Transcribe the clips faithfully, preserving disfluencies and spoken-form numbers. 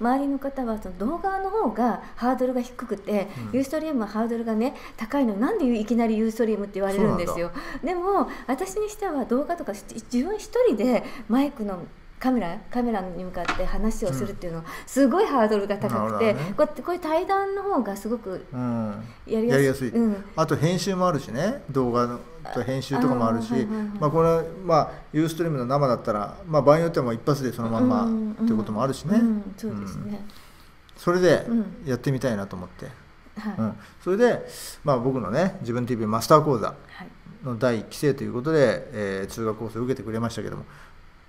周りの方はその動画の方がハードルが低くて、うん、ユーストリームはハードルがね高いの、なんでいきなりユーストリームって言われるんですよ。でも私にしては動画とか自分一人でマイクのカメラカメラに向かって話をするっていうのはすごいハードルが高くて、うん、こういう対談の方がすごくやりやすい。あと編集もあるしね、動画の編集とかもあるし、まあこれまあユーストリームの生だったら、まあ、場合によってはもう一発でそのまんまっていうこともあるしね。それでやってみたいなと思って、うんうん、それで、まあ、僕のね「自分 ティーブイ マスター講座」のだいいっきせいということで、えー、通学コースを受けてくれましたけども。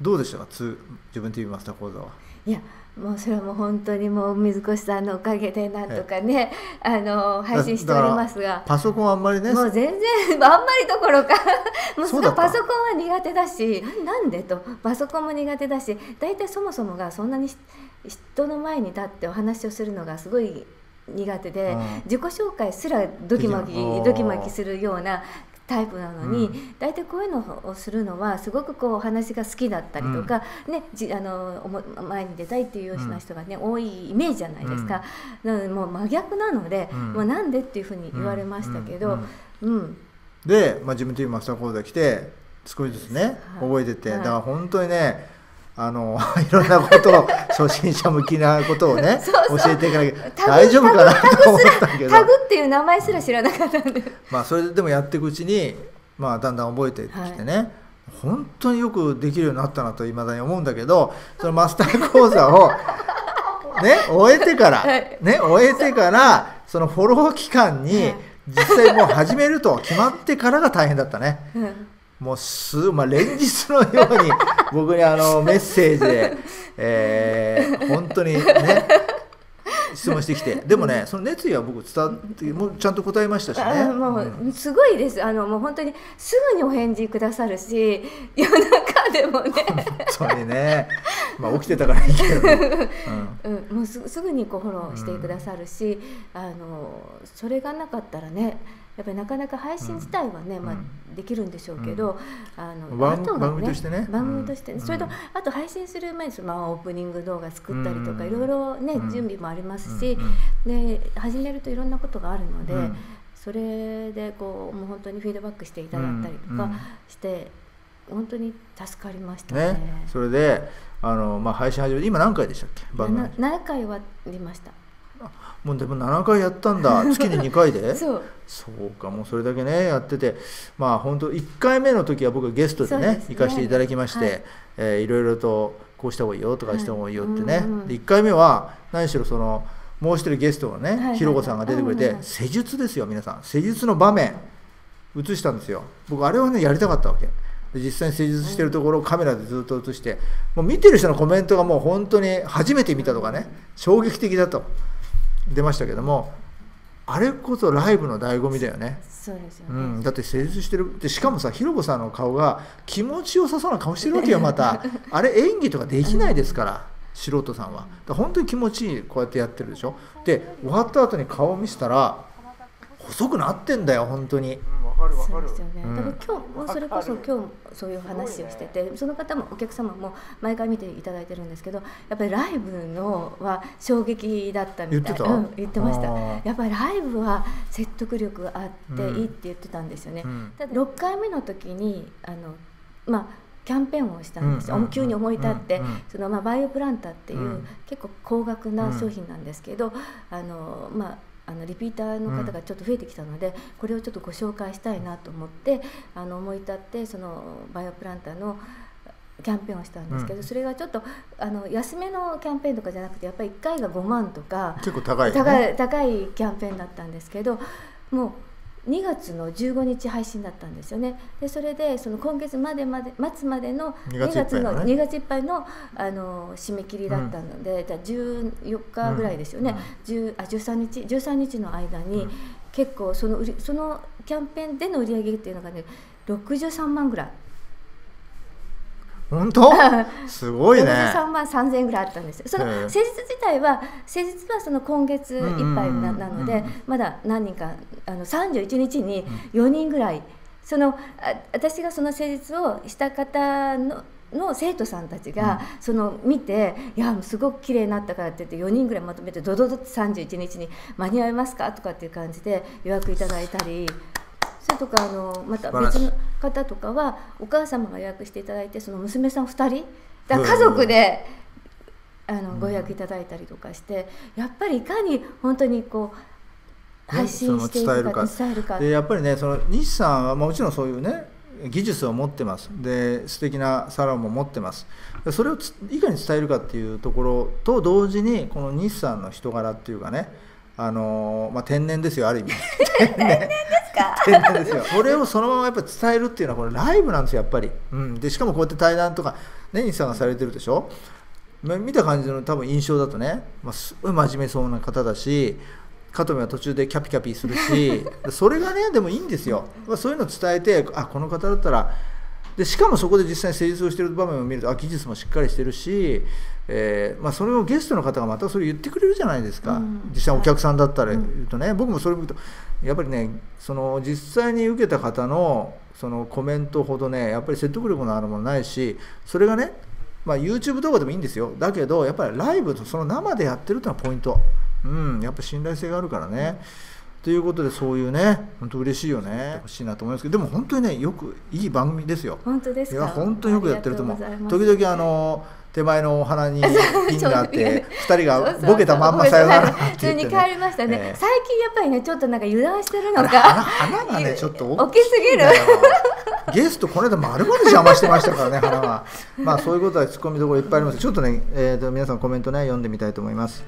どうでしたか、自分 ティーブイ マスター講座は。いや、もうそれはもう本当にもう水越さんのおかげでなんとかね、あの配信しておりますが、パソコンあんまりね、もう全然あんまりどころか、息子パソコンは苦手だし、なんでと、パソコンも苦手だし、大体そもそもがそんなに人の前に立ってお話をするのがすごい苦手で、うん、自己紹介すらドキマキドキマキするようなタイプなのに、うん、大体こういうのをするのはすごくこうお話が好きだったりとか、うん、ね、じあの前に出たいっていうような人が、ね、うん、多いイメージじゃないですか、うん、なのでもう真逆なので、うん、もうなんでっていうふうに言われましたけど、で、まあ、自分 ティーブイ マスター講座来て少しずつね覚えてて、はい、だから本当にねあのいろんなことを初心者向きなことをねそうそう教えていかなきゃ大丈夫かなと思ったけど、タグっていう名前すら知らなかったんで、まあそれでもやっていくうちに、まあ、だんだん覚えてきてね、はい、本当によくできるようになったなといまだに思うんだけど、そのマスター講座を、ね、終えてから、はい、ね、終えてからそのフォロー期間に実際もう始めると決まってからが大変だったね。うん、もうす、まあ、連日のように僕にあのメッセージで、えー、本当にね質問してきて、でもね、その熱意は僕伝わってもうちゃんと答えましたしね、もうすごいです、あのもう本当にすぐにお返事くださるし、夜中でもね本当にね、まあ、起きてたからいいけど、もうすぐにこうフォローしてくださるし、うん、あのそれがなかったらねやっぱりなかなか配信自体はね、うん、まあできるんでしょうけど、うん、あの番組としてね、番組として、ね、うん、それとあと配信する前にその、まあ、オープニング動画作ったりとか、うん、いろいろね、うん、準備もありますし、うん、で始めるといろんなことがあるので、うん、それでこうもう本当にフィードバックしていただいたりとかして、うん、本当に助かりましたね。ね、それであの、まあ、配信始めて今何回でしたっけ？番組ななかいは出ました。もうでもななかいやったんだ、月ににかいでそう、そうか、もうそれだけねやってて、まあ本当いっかいめの時は僕ゲストでね、ね、行かせていただきまして、はい、えー、いろいろとこうした方がいいよとかした方がいいよってね、はい、うんうん、いっかいめは何しろそのもう一人ゲストのねひろこさんが出てくれて、施術ですよ、皆さん施術の場面映したんですよ。僕あれはねやりたかったわけで、実際に施術してるところをカメラでずっと映して、もう見てる人のコメントがもう本当に初めて見たとかね、衝撃的だと出ましたけども、あれこそライブの醍醐味だよね。そうですよね、うん、だって施術してるで、しかもさひろこさんの顔が気持ちよさそうな顔してるわけよ、またあれ演技とかできないですから、うん、素人さんはだ本当に気持ちいいこうやってやってるでしょ。で終わった後に顔を見せたら細くなってんだよ本当に。そうですよね。だから今日もそれこそ今日そういう話をしてて、その方もお客様も毎回見ていただいてるんですけど、やっぱりライブのは衝撃だったみたいな、うん、言ってました。やっぱりライブは説得力があっていいって言ってたんですよね。うん、ただろっかいめの時にあのまあキャンペーンをしたんですよ。急に思い立って、そのまあバイオプランターっていう結構高額な商品なんですけど、あのまあ。あのリピーターの方がちょっと増えてきたので、うん、これをちょっとご紹介したいなと思ってあの思い立ってそのバイオプランターのキャンペーンをしたんですけど、うん、それがちょっとあの安めのキャンペーンとかじゃなくてやっぱりいっかいがごまんとか結構高い、ね、高い、高いキャンペーンだったんですけど、もうにがつのじゅうごにち配信だったんですよね。でそれでその今月までまで末までのにがついっぱいのあの締め切りだったので、うん、じゅうよっかぐらいですよね、うん、あじゅうさんにちじゅうさんにちの間に結構その売りそのキャンペーンでの売り上げっていうのがねろくじゅうさんまんぐらい。本当すごいね。ろくじゅうさんまんさんぜんえんぐらいあったんですよ。その施術自体は施術はその今月いっぱいなので、まだ何人かあのさんじゅういちにちによにんぐらい、そのあ私がその施術をした方のの生徒さんたちがその見て、うん、いやすごく綺麗になったからって言ってよにんぐらいまとめてドドドってさんじゅういちにちに間に合いますかとかっていう感じで予約いただいたり。それとかあのまた別の方とかはお母様が予約していただいてその娘さんふたりだ家族であのご予約いただいたりとかしてやっぱりいかに本当にこう配信していくか伝えるかでやっぱりねその西さんはもちろんそういうね技術を持ってますで素敵なサロンも持ってますそれをいかに伝えるかっていうところと同時にこの西さんの人柄っていうかねあのまあ天然ですよある意味天然ですか天然ですよこれをそのままやっぱ伝えるっていうのはこれライブなんですよやっぱり、うん、でしかもこうやって対談とかね西さんがされてるでしょ見た感じの多分印象だとね、まあ、すごい真面目そうな方だし加藤は途中でキャピキャピするしそれがねでもいいんですよ、まあ、そういうのを伝えてあこの方だったらでしかもそこで実際に成立をしている場面を見るとあ技術もしっかりしてるし、えーまあ、それをゲストの方がまたそれ言ってくれるじゃないですか、うん、実際お客さんだったら言うとね、うん、僕もそれを見るとやっぱりねその実際に受けた方のそのコメントほどねやっぱり説得力のあるものないしそれがね、まあ、ユーチューブ 動画でもいいんですよだけどやっぱりライブとその生でやってるっていうのはポイント、うん、やっぱり信頼性があるからね。うんということでそういうね本当嬉しいよね欲しいなと思いますけどでも本当にねよくいい番組ですよ本当ですかいや本当によくやってると思う時々あの手前のお花にピンがあってふたりがボケたまんまさよなら普通に帰りましたね最近やっぱりねちょっとなんか油断してるのか花がねちょっと大きすぎるゲストこの間丸々邪魔してましたからね花はまあそういうことはツッコミどころいっぱいありますちょっとねえと皆さんコメントね読んでみたいと思います。